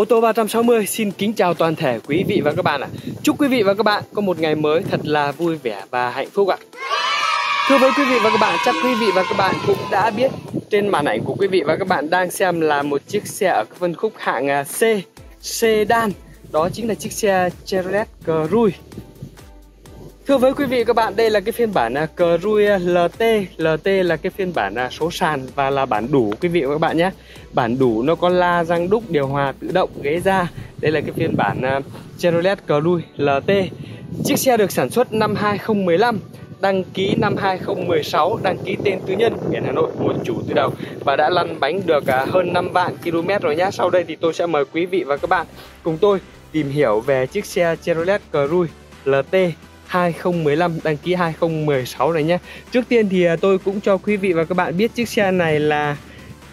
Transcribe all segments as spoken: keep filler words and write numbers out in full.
Ô tô ba trăm sáu mươi xin kính chào toàn thể quý vị và các bạn ạ. À. Chúc quý vị và các bạn có một ngày mới thật là vui vẻ và hạnh phúc ạ. À. Thưa với quý vị và các bạn, chắc quý vị và các bạn cũng đã biết trên màn ảnh của quý vị và các bạn đang xem là một chiếc xe ở phân khúc hạng C, sedan. Đó chính là chiếc xe Chevrolet Cruze. Thưa với quý vị và các bạn, đây là cái phiên bản Cruze lờ tê. lờ tê là cái phiên bản số sàn và là bản đủ quý vị và các bạn nhé. Bản đủ nó có la, răng đúc, điều hòa tự động, ghế da. Đây là cái phiên bản Chevrolet Cruze lờ tê. Chiếc xe được sản xuất năm hai không một lăm, đăng ký năm hai không một sáu, đăng ký tên tư nhân, biển Hà Nội, một chủ từ đầu. Và đã lăn bánh được hơn năm vạn ki lô mét rồi nhé. Sau đây thì tôi sẽ mời quý vị và các bạn cùng tôi tìm hiểu về chiếc xe Chevrolet Cruze lờ tê hai không một lăm, đăng ký hai không một sáu này nhé. Trước tiên thì tôi cũng cho quý vị và các bạn biết chiếc xe này là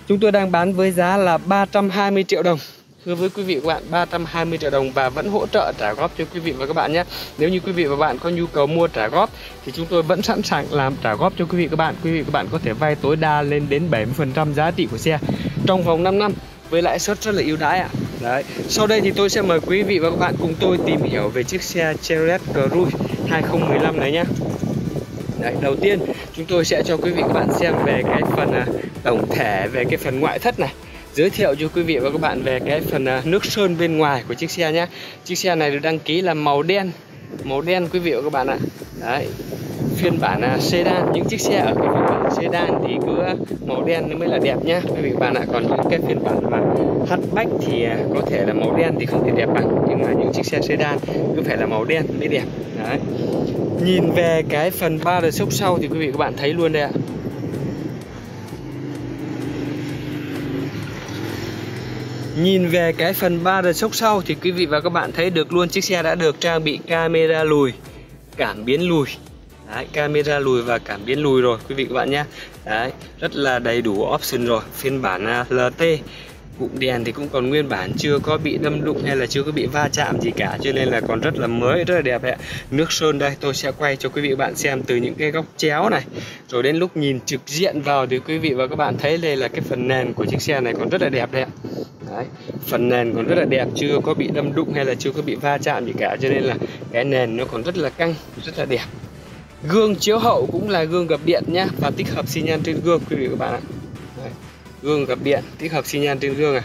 chúng tôi đang bán với giá là ba trăm hai mươi triệu đồng. Thưa với quý vị và các bạn, ba trăm hai mươi triệu đồng và vẫn hỗ trợ trả góp cho quý vị và các bạn nhé. Nếu như quý vị và các bạn có nhu cầu mua trả góp thì chúng tôi vẫn sẵn sàng làm trả góp cho quý vị và các bạn. Quý vị và các bạn có thể vay tối đa lên đến bảy mươi phần trăm giá trị của xe trong vòng năm năm với lãi suất rất là ưu đãi ạ. Đấy. Sau đây thì tôi sẽ mời quý vị và các bạn cùng tôi tìm hiểu về chiếc xe Chevrolet Cruze hai không một lăm này nhé. Đấy, đầu tiên chúng tôi sẽ cho quý vị và các bạn xem về cái phần tổng thể, về cái phần ngoại thất này. Giới thiệu cho quý vị và các bạn về cái phần nước sơn bên ngoài của chiếc xe nhé. Chiếc xe này được đăng ký là màu đen. Màu đen quý vị và các bạn ạ. Đấy. Phiên bản sedan, những chiếc xe ở cái phiên bản sedan thì cứ màu đen nó mới là đẹp nhá quý vị và các bạn ạ. Còn những cái phiên bản mà hatchback thì có thể là màu đen thì không thể đẹp bằng, nhưng mà những chiếc xe sedan cứ phải là màu đen mới đẹp. Đấy. Nhìn về cái phần ba đời xốp sau thì quý vị và các bạn thấy luôn đây ạ. Nhìn về cái phần ba đời xốp sau thì quý vị và các bạn thấy được luôn chiếc xe đã được trang bị camera lùi, cảm biến lùi. Đấy, camera lùi và cảm biến lùi rồi quý vị các bạn nhé. Đấy, rất là đầy đủ option rồi. Phiên bản lờ tê, cụm đèn thì cũng còn nguyên bản, chưa có bị đâm đụng hay là chưa có bị va chạm gì cả, cho nên là còn rất là mới, rất là đẹp ạ. Nước sơn đây tôi sẽ quay cho quý vị và bạn xem từ những cái góc chéo này, rồi đến lúc nhìn trực diện vào thì quý vị và các bạn thấy đây là cái phần nền của chiếc xe này còn rất là đẹp đấy ạ. Đấy, phần nền còn rất là đẹp, chưa có bị đâm đụng hay là chưa có bị va chạm gì cả, cho nên là cái nền nó còn rất là căng, rất là đẹp. Gương chiếu hậu cũng là gương gập điện nhá, và tích hợp xi nhan trên gương quý vị các bạn ạ. Đấy, gương gập điện, tích hợp xi nhan trên gương à.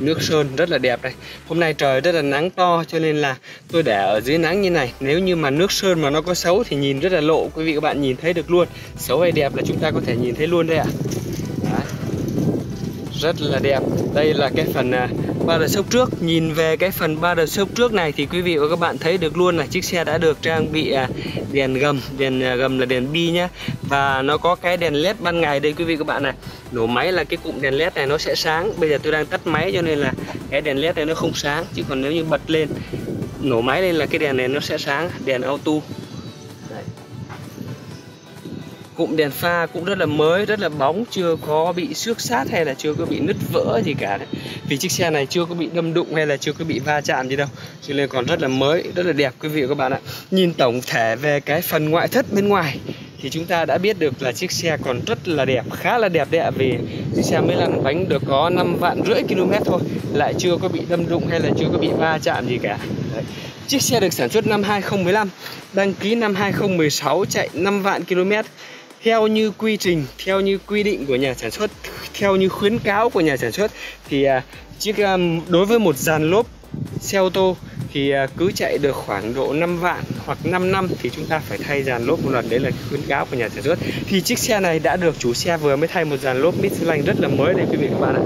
Nước sơn rất là đẹp đây. Hôm nay trời rất là nắng to cho nên là tôi để ở dưới nắng như này. Nếu như mà nước sơn mà nó có xấu thì nhìn rất là lộ, quý vị các bạn nhìn thấy được luôn. Xấu hay đẹp là chúng ta có thể nhìn thấy luôn đây ạ. Đấy, rất là đẹp. Đây là cái phần ba đời xốp trước. Nhìn về cái phần ba đời xốp trước này thì quý vị và các bạn thấy được luôn là chiếc xe đã được trang bị đèn gầm. Đèn gầm là đèn bi nhá, và nó có cái đèn led ban ngày đây quý vị các bạn này. Nổ máy là cái cụm đèn led này nó sẽ sáng. Bây giờ tôi đang tắt máy cho nên là cái đèn led này nó không sáng, chứ còn nếu như bật lên, nổ máy lên là cái đèn này nó sẽ sáng. Đèn auto. Đấy. Cụm đèn pha cũng rất là mới, rất là bóng, chưa có bị xước sát hay là chưa có bị nứt vỡ gì cả. Vì chiếc xe này chưa có bị đâm đụng hay là chưa có bị va chạm gì đâu, cho nên còn rất là mới, rất là đẹp quý vị và các bạn ạ. Nhìn tổng thể về cái phần ngoại thất bên ngoài thì chúng ta đã biết được là chiếc xe còn rất là đẹp, khá là đẹp đấy ạ. Vì chiếc xe mới lăn bánh được có năm vạn rưỡi ki lô mét thôi, lại chưa có bị đâm đụng hay là chưa có bị va chạm gì cả. Đấy. Chiếc xe được sản xuất năm hai không một lăm, đăng ký năm hai không một sáu, chạy năm vạn ki lô mét. Theo như quy trình, theo như quy định của nhà sản xuất, theo như khuyến cáo của nhà sản xuất thì chiếc đối với một dàn lốp xe ô tô thì cứ chạy được khoảng độ năm vạn hoặc năm năm thì chúng ta phải thay dàn lốp một lần. Đấy là khuyến cáo của nhà sản xuất. Thì chiếc xe này đã được chủ xe vừa mới thay một dàn lốp Michelin rất là mới đây quý vị các bạn ạ.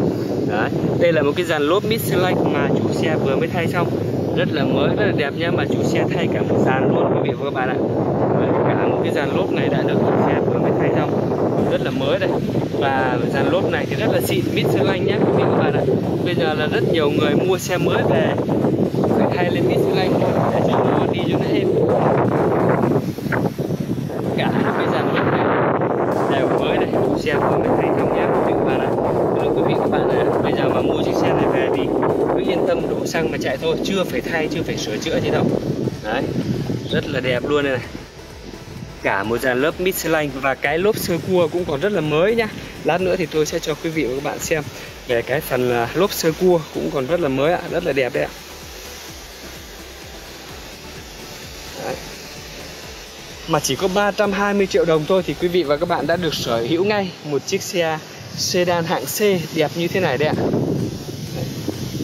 Đấy, đây là một cái dàn lốp Michelin mà chủ xe vừa mới thay xong, rất là mới, rất là đẹp nhá, mà chủ xe thay cả một dàn luôn quý vị và các bạn ạ. Đấy, cả một cái dàn lốp này đã được chủ xe vừa mới thay xong, rất là mới đây. Và dàn lốp này thì rất là xịn Michelin nhá quý vị và các bạn ạ. Bây giờ là rất nhiều người mua xe mới về phải thay lên Michelin để cho nó đi cho nó êm. Cả cái dàn lốp này đều mới này, chủ xe vừa mới thay xong nhá quý vị và các bạn ạ. Quý vị các bạn ạ, bây giờ mà mua chiếc xe này về thì cứ yên tâm đổ xăng mà chạy thôi, chưa phải thay, chưa phải sửa chữa gì đâu. Đấy, rất là đẹp luôn đây này. cả một dàn lớp Michelin và cái lốp sơ cua cũng còn rất là mới nhá. Lát nữa thì tôi sẽ cho quý vị và các bạn xem về cái phần lốp sơ cua cũng còn rất là mới ạ, rất là đẹp đấy ạ. Mà chỉ có ba trăm hai mươi triệu đồng thôi thì quý vị và các bạn đã được sở hữu ngay một chiếc xe sedan hạng C đẹp như thế này đấy ạ.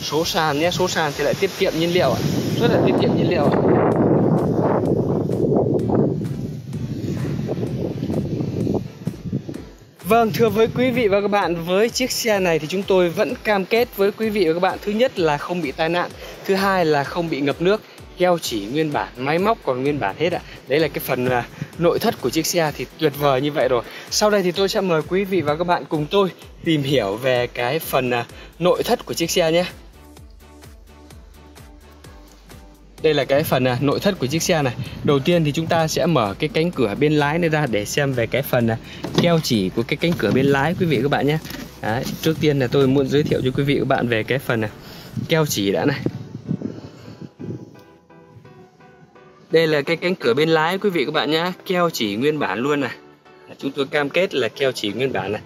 Số sàn nhé, số sàn thì lại tiết kiệm nhiên liệu ạ, rất là tiết kiệm nhiên liệu ạ. Vâng, thưa với quý vị và các bạn, với chiếc xe này thì chúng tôi vẫn cam kết với quý vị và các bạn, thứ nhất là không bị tai nạn, thứ hai là không bị ngập nước, keo chỉ nguyên bản, máy móc còn nguyên bản hết ạ. Đấy là cái phần uh, nội thất của chiếc xe thì tuyệt vời như vậy rồi. Sau đây thì tôi sẽ mời quý vị và các bạn cùng tôi tìm hiểu về cái phần uh, nội thất của chiếc xe nhé. Đây là cái phần uh, nội thất của chiếc xe này. Đầu tiên thì chúng ta sẽ mở cái cánh cửa bên lái này ra để xem về cái phần uh, keo chỉ của cái cánh cửa bên lái quý vị các bạn nhé. Đấy, trước tiên là tôi muốn giới thiệu cho quý vị các bạn về cái phần uh, keo chỉ đã này. Đây là cái cánh cửa bên lái quý vị các bạn nhé, keo chỉ nguyên bản luôn này. Chúng tôi cam kết là keo chỉ nguyên bản này.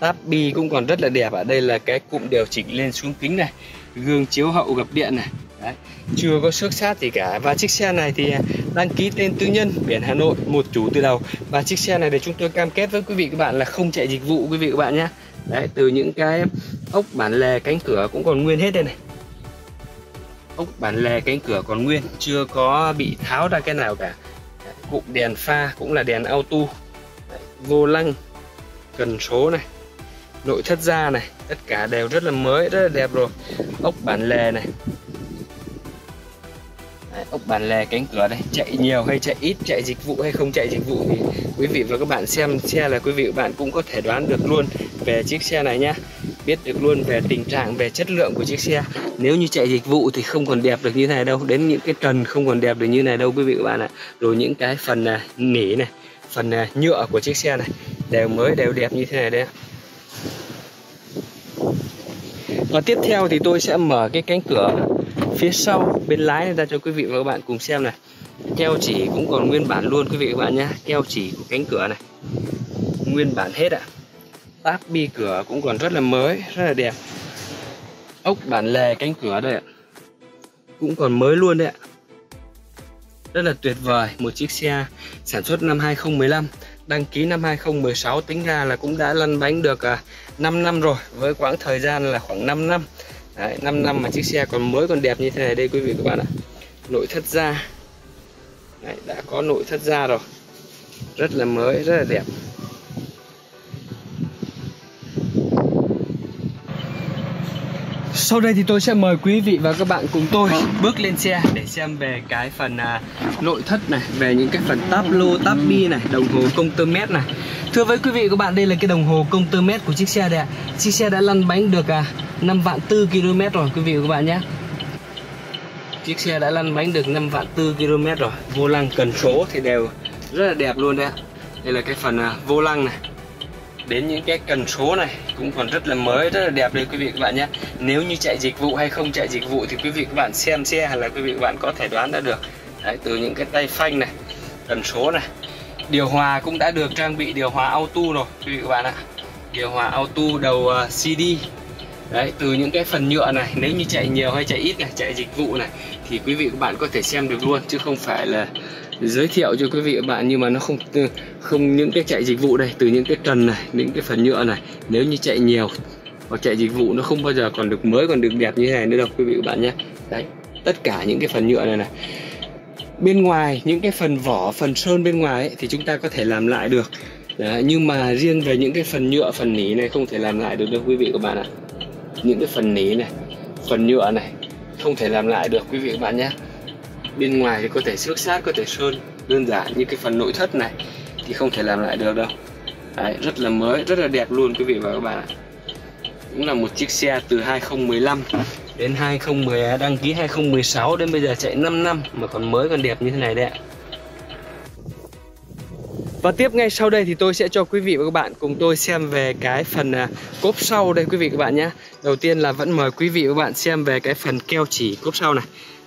Táp bi cũng còn rất là đẹp ạ. Đây là cái cụm điều chỉnh lên xuống kính này, gương chiếu hậu gập điện này. Đấy, chưa có xước xát gì cả. Và chiếc xe này thì đăng ký tên tư nhân, biển Hà Nội, một chủ từ đầu. Và chiếc xe này thì chúng tôi cam kết với quý vị các bạn là không chạy dịch vụ quý vị các bạn nhé. Đấy, từ những cái ốc bản lề cánh cửa cũng còn nguyên hết đây này. Ốc bản lề cánh cửa còn nguyên, chưa có bị tháo ra cái nào cả. Cụm đèn pha cũng là đèn auto. Đấy, vô lăng, cần số này, nội thất da này, tất cả đều rất là mới, rất là đẹp rồi. Ốc bản lề này. Đấy, ốc bản lề cánh cửa đây, chạy nhiều hay chạy ít, chạy dịch vụ hay không chạy dịch vụ thì quý vị và các bạn xem xe là quý vị và bạn cũng có thể đoán được luôn về chiếc xe này nhá. Biết được luôn về tình trạng, về chất lượng của chiếc xe. Nếu như chạy dịch vụ thì không còn đẹp được như này đâu. Đến những cái trần không còn đẹp được như này đâu quý vị các bạn ạ. Rồi những cái phần nỉ này, phần nhựa của chiếc xe này đều mới, đều đẹp như thế này đấy. Và tiếp theo thì tôi sẽ mở cái cánh cửa phía sau bên lái này ra cho quý vị và các bạn cùng xem này. Keo chỉ cũng còn nguyên bản luôn quý vị các bạn nhé. Keo chỉ của cánh cửa này nguyên bản hết ạ. Táp bi cửa cũng còn rất là mới, rất là đẹp. Ốc bản lề cánh cửa đây ạ, cũng còn mới luôn đấy ạ. Rất là tuyệt vời, một chiếc xe sản xuất năm hai không một lăm, đăng ký năm hai không một sáu, tính ra là cũng đã lăn bánh được năm năm rồi, với quãng thời gian là khoảng năm năm. Đấy, năm năm mà chiếc xe còn mới còn đẹp như thế này đây quý vị các bạn ạ. Nội thất da. Đấy, đã có nội thất da rồi. Rất là mới, rất là đẹp. Sau đây thì tôi sẽ mời quý vị và các bạn cùng tôi bước lên xe để xem về cái phần à, nội thất này, về những cái phần táp lô, táp bi này, đồng hồ công tơ mét này. Thưa với quý vị và các bạn, đây là cái đồng hồ công tơ mét của chiếc xe đây ạ. Chiếc xe đã lăn bánh được à, năm vạn tư ki lô mét rồi quý vị và các bạn nhé. Chiếc xe đã lăn bánh được năm vạn tư ki lô mét rồi. Vô lăng cần số thì đều rất là đẹp luôn đấy ạ. Đây là cái phần à, vô lăng này. Đến những cái cần số này cũng còn rất là mới, rất là đẹp đây quý vị các bạn nhé. Nếu như chạy dịch vụ hay không chạy dịch vụ thì quý vị các bạn xem xe là quý vị các bạn có thể đoán đã được. Đấy, từ những cái tay phanh này, cần số này. Điều hòa cũng đã được trang bị điều hòa auto rồi quý vị các bạn ạ. Điều hòa auto đầu xê đê. Đấy, từ những cái phần nhựa này, nếu như chạy nhiều hay chạy ít này, chạy dịch vụ này thì quý vị các bạn có thể xem được luôn, chứ không phải là giới thiệu cho quý vị và bạn nhưng mà nó không không những cái chạy dịch vụ đây, từ những cái trần này, những cái phần nhựa này, nếu như chạy nhiều hoặc chạy dịch vụ nó không bao giờ còn được mới, còn được đẹp như thế này nữa đâu quý vị và bạn nhé. Đấy, tất cả những cái phần nhựa này này, bên ngoài những cái phần vỏ, phần sơn bên ngoài ấy, thì chúng ta có thể làm lại được. Đấy, nhưng mà riêng về những cái phần nhựa, phần nỉ này không thể làm lại được đâu quý vị và bạn ạ. Những cái phần nỉ này, phần nhựa này không thể làm lại được quý vị và bạn nhé. Bên ngoài thì có thể xước sát, có thể sơn, đơn giản như cái phần nội thất này thì không thể làm lại được đâu. Đấy, rất là mới, rất là đẹp luôn quý vị và các bạn ạ. Cũng là một chiếc xe từ hai không một lăm đến hai không một không, đăng ký hai không một sáu đến bây giờ chạy năm năm mà còn mới còn đẹp như thế này đấy ạ. Và tiếp ngay sau đây thì tôi sẽ cho quý vị và các bạn cùng tôi xem về cái phần à, cốp sau đây quý vị các bạn nhé. Đầu tiên là vẫn mời quý vị và các bạn xem về cái phần keo chỉ cốp sau này.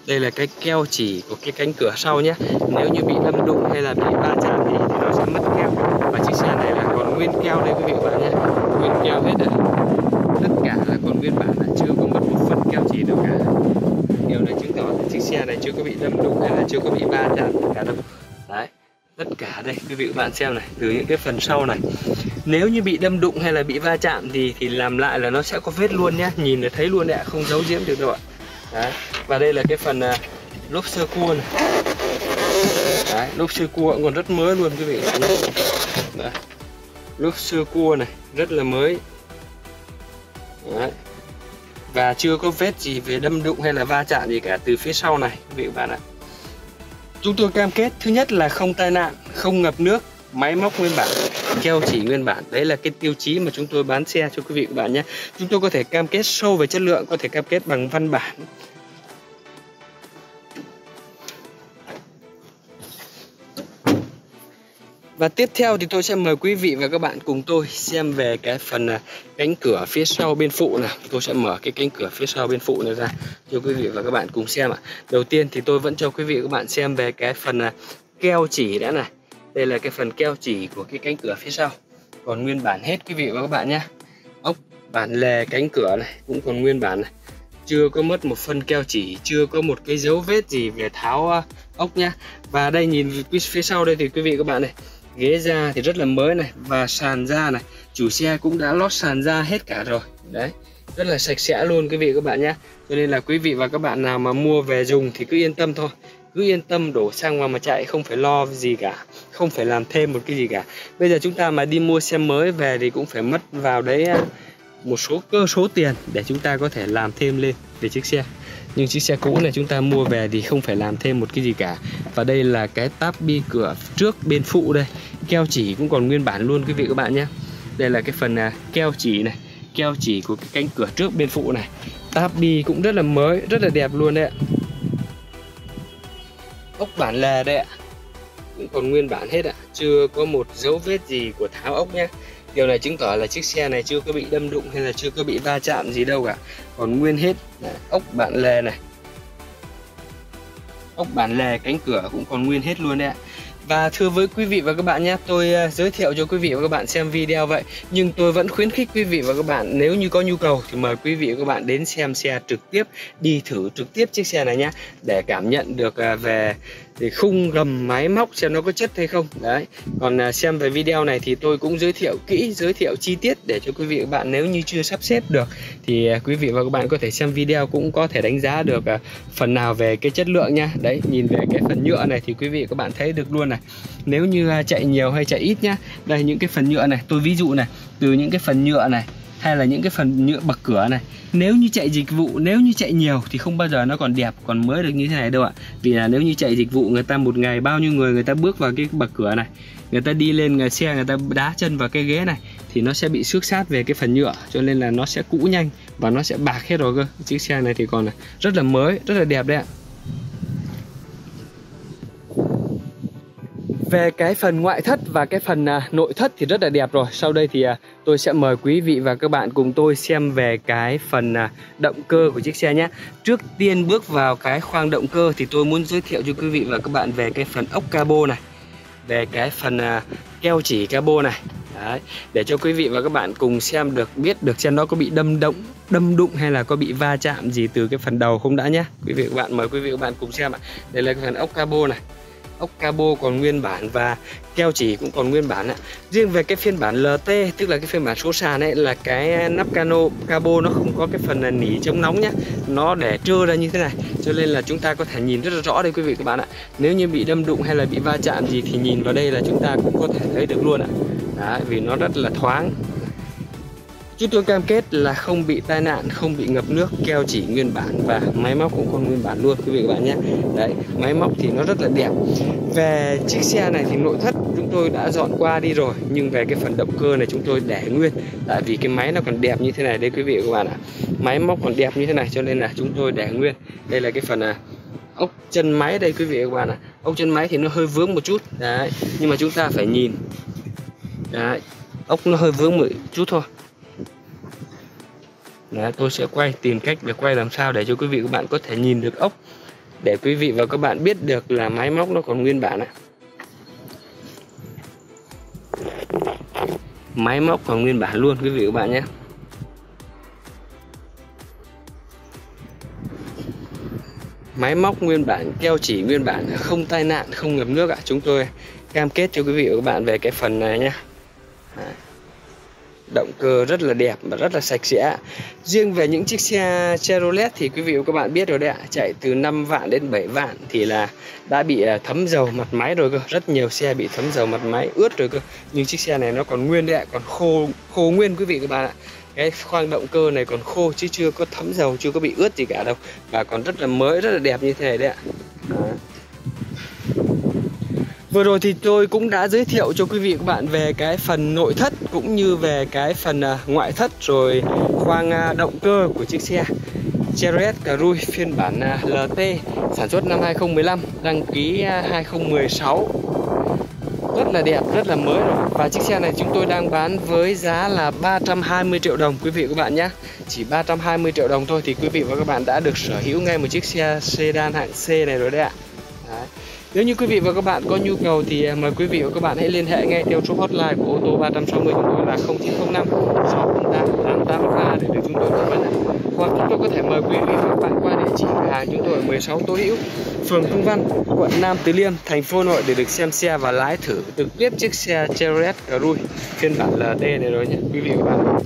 Đây là cái keo chỉ của cái cánh cửa sau nhé. Nếu như bị đâm đụng hay là bị va chạm thì nó sẽ nguyên keo đây quý vị các bạn nhé, nguyên keo hết ạ. Tất cả là còn nguyên bản, là chưa có mất một phân keo gì đâu cả. Điều này chứng tỏ chiếc xe này chưa có bị đâm đụng hay là chưa có bị va chạm cả đâu. Đấy, tất cả đây quý vị các bạn xem này, từ những cái phần sau này, nếu như bị đâm đụng hay là bị va chạm thì thì làm lại là nó sẽ có vết luôn nhé, nhìn là thấy luôn đấy ạ, không giấu giếm được đâu ạ. Đấy, và đây là cái phần uh, lốp sơ cua này. Đấy, lốp sơ cua còn rất mới luôn quý vị. Đấy, lốp sơ cua này rất là mới. Đấy, và chưa có vết gì về đâm đụng hay là va chạm gì cả từ phía sau này quý vị các bạn ạ. Chúng tôi cam kết thứ nhất là không tai nạn, không ngập nước, máy móc nguyên bản, keo chỉ nguyên bản. Đấy là cái tiêu chí mà chúng tôi bán xe cho quý vị các bạn nhé. Chúng tôi có thể cam kết sâu về chất lượng, có thể cam kết bằng văn bản. Và tiếp theo thì tôi sẽ mời quý vị và các bạn cùng tôi xem về cái phần cánh cửa phía sau bên phụ này. Tôi sẽ mở cái cánh cửa phía sau bên phụ này ra cho quý vị và các bạn cùng xem ạ. Đầu tiên thì tôi vẫn cho quý vị và các bạn xem về cái phần keo chỉ đã này. Đây là cái phần keo chỉ của cái cánh cửa phía sau, còn nguyên bản hết quý vị và các bạn nhé. Ốc bản lề cánh cửa này cũng còn nguyên bản này, chưa có mất một phân keo chỉ, chưa có một cái dấu vết gì về tháo ốc nhá. Và đây nhìn phía sau đây thì quý vị các bạn này, ghế da thì rất là mới này, và sàn da này, chủ xe cũng đã lót sàn da hết cả rồi. Đấy, rất là sạch sẽ luôn quý vị các bạn nhé. Cho nên là quý vị và các bạn nào mà mua về dùng thì cứ yên tâm thôi, cứ yên tâm đổ xăng mà mà chạy, không phải lo gì cả, không phải làm thêm một cái gì cả. Bây giờ chúng ta mà đi mua xe mới về thì cũng phải mất vào đấy một số cơ số tiền để chúng ta có thể làm thêm lên về chiếc xe. Nhưng chiếc xe cũ này chúng ta mua về thì không phải làm thêm một cái gì cả. Và đây là cái táp bi cửa trước bên phụ đây, keo chỉ cũng còn nguyên bản luôn quý vị các bạn nhé. Đây là cái phần keo chỉ này, keo chỉ của cái cánh cửa trước bên phụ này, táp bi cũng rất là mới, rất là đẹp luôn đấy ạ. Ốc bản lề đây ạ, cũng còn nguyên bản hết ạ, chưa có một dấu vết gì của tháo ốc nhé. Điều này chứng tỏ là chiếc xe này chưa có bị đâm đụng hay là chưa có bị va chạm gì đâu cả, còn nguyên hết. Đấy, ốc bản lề này, ốc bản lề cánh cửa cũng còn nguyên hết luôn đấy ạ. Và thưa với quý vị và các bạn nhé, tôi giới thiệu cho quý vị và các bạn xem video vậy, nhưng tôi vẫn khuyến khích quý vị và các bạn nếu như có nhu cầu thì mời quý vị và các bạn đến xem xe trực tiếp, đi thử trực tiếp chiếc xe này nhé, để cảm nhận được về thì khung gầm máy móc xem nó có chất hay không. Đấy, còn xem về video này thì tôi cũng giới thiệu kỹ, giới thiệu chi tiết để cho quý vị và các bạn nếu như chưa sắp xếp được thì quý vị và các bạn có thể xem video cũng có thể đánh giá được phần nào về cái chất lượng nha. Đấy, nhìn về cái phần nhựa này thì quý vị và các bạn thấy được luôn này, nếu như chạy nhiều hay chạy ít nhá. Đây, những cái phần nhựa này, tôi ví dụ này, từ những cái phần nhựa này hay là những cái phần nhựa bậc cửa này, nếu như chạy dịch vụ, nếu như chạy nhiều thì không bao giờ nó còn đẹp, còn mới được như thế này đâu ạ. Vì là nếu như chạy dịch vụ, người ta một ngày bao nhiêu người người ta bước vào cái bậc cửa này, người ta đi lên người xe, người ta đá chân vào cái ghế này thì nó sẽ bị xước sát về cái phần nhựa, cho nên là nó sẽ cũ nhanh và nó sẽ bạc hết rồi cơ. Chiếc xe này thì còn rất là mới, rất là đẹp đấy ạ. Về cái phần ngoại thất và cái phần uh, nội thất thì rất là đẹp rồi. Sau đây thì uh, tôi sẽ mời quý vị và các bạn cùng tôi xem về cái phần uh, động cơ của chiếc xe nhé. Trước tiên bước vào cái khoang động cơ thì tôi muốn giới thiệu cho quý vị và các bạn về cái phần ốc cabo này, về cái phần uh, keo chỉ cabo này. Đấy, để cho quý vị và các bạn cùng xem được, biết được xem nó có bị đâm động, đâm đụng hay là có bị va chạm gì từ cái phần đầu không đã nhé. Quý vị và các bạn, mời quý vị và các bạn cùng xem ạ. Đây là cái phần ốc cabo này, ốc cabo còn nguyên bản và keo chỉ cũng còn nguyên bản ạ. Riêng về cái phiên bản lờ tê, tức là cái phiên bản số sàn ấy, là cái nắp cano cabo nó không có cái phần nỉ chống nóng nhá, nó để trơ ra như thế này, cho nên là chúng ta có thể nhìn rất là rõ đây quý vị các bạn ạ. Nếu như bị đâm đụng hay là bị va chạm gì thì nhìn vào đây là chúng ta cũng có thể thấy được luôn ạ. Đấy, vì nó rất là thoáng. Chúng tôi cam kết là không bị tai nạn, không bị ngập nước, keo chỉ nguyên bản và máy móc cũng còn nguyên bản luôn quý vị các bạn nhé. Đấy, máy móc thì nó rất là đẹp. Về chiếc xe này thì nội thất chúng tôi đã dọn qua đi rồi, nhưng về cái phần động cơ này chúng tôi để nguyên, tại vì cái máy nó còn đẹp như thế này đấy quý vị các bạn ạ. Máy móc còn đẹp như thế này cho nên là chúng tôi để nguyên. Đây là cái phần ốc chân máy đây quý vị các bạn ạ. Ốc chân máy thì nó hơi vướng một chút. Đấy, nhưng mà chúng ta phải nhìn. Đấy, ốc nó hơi vướng một chút thôi. Đấy, tôi sẽ quay, tìm cách để quay làm sao để cho quý vị các bạn có thể nhìn được ốc, để quý vị và các bạn biết được là máy móc nó còn nguyên bản ạ. máy móc còn nguyên bản luôn quý vị các bạn nhé. Máy móc nguyên bản, keo chỉ nguyên bản, không tai nạn, không ngập nước ạ. À, chúng tôi cam kết cho quý vị và các bạn về cái phần này nhé. Động cơ rất là đẹp và rất là sạch sẽ. Riêng về những chiếc xe Chevrolet thì quý vị và các bạn biết rồi đấy ạ, chạy từ năm vạn đến bảy vạn thì là đã bị thấm dầu mặt máy rồi cơ. Rất nhiều xe bị thấm dầu mặt máy ướt rồi cơ. Nhưng chiếc xe này nó còn nguyên đấy ạ, còn khô khô nguyên quý vị và các bạn ạ. Cái khoang động cơ này còn khô chứ chưa có thấm dầu, chưa có bị ướt gì cả đâu. Và còn rất là mới, rất là đẹp như thế này đấy ạ. Vừa rồi thì tôi cũng đã giới thiệu cho quý vị các bạn về cái phần nội thất cũng như về cái phần ngoại thất rồi khoang động cơ của chiếc xe Chevrolet Cruze phiên bản lờ tê sản xuất năm hai không một lăm, đăng ký hai không một sáu. Rất là đẹp, rất là mới rồi. Và chiếc xe này chúng tôi đang bán với giá là ba trăm hai mươi triệu đồng quý vị các bạn nhé. Chỉ ba trăm hai mươi triệu đồng thôi thì quý vị và các bạn đã được sở hữu ngay một chiếc xe sedan hạng C này rồi đấy ạ. Đấy. Nếu như quý vị và các bạn có nhu cầu thì mời quý vị và các bạn hãy liên hệ ngay theo số hotline của ô tô ba sáu không chúng tôi là không chín không năm sáu không tám tám tám ba để được chúng tôi tư vấn. Hoặc chúng tôi có thể mời quý vị và các bạn qua địa chỉ cửa hàng chúng tôi ở mười sáu Tô Hữu, phường Trung Văn, quận Nam Từ Liêm, thành phố Hà Nội để được xem xe và lái thử trực tiếp chiếc xe Chevrolet Cruze phiên bản lờ tê này rồi nhé quý vị và các bạn.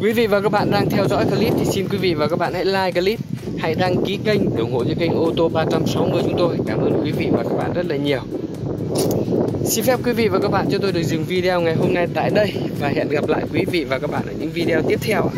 Quý vị và các bạn đang theo dõi clip thì xin quý vị và các bạn hãy like clip, hãy đăng ký kênh để ủng hộ cho kênh ô tô ba sáu không chúng tôi. Cảm ơn quý vị và các bạn rất là nhiều. Xin phép quý vị và các bạn cho tôi được dừng video ngày hôm nay tại đây và hẹn gặp lại quý vị và các bạn ở những video tiếp theo.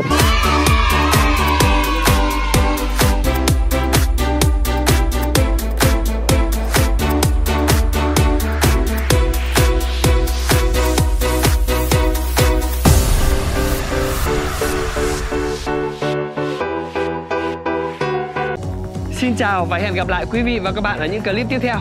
Xin chào và hẹn gặp lại quý vị và các bạn ở những clip tiếp theo.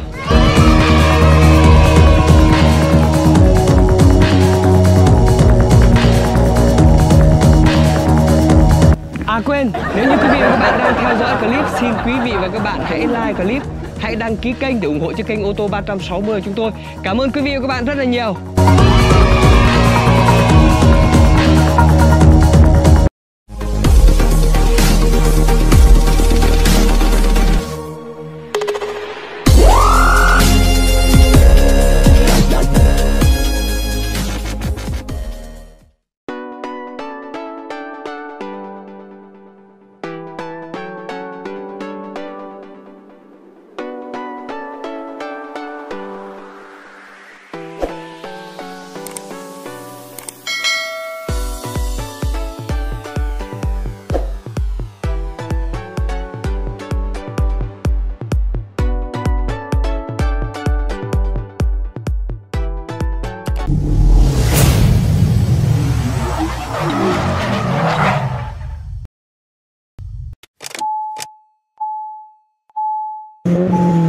À quên, nếu như quý vị và các bạn đang theo dõi clip, xin quý vị và các bạn hãy like clip, hãy đăng ký kênh để ủng hộ cho kênh ô tô ba sáu không chúng tôi. Cảm ơn quý vị và các bạn rất là nhiều. Thank you.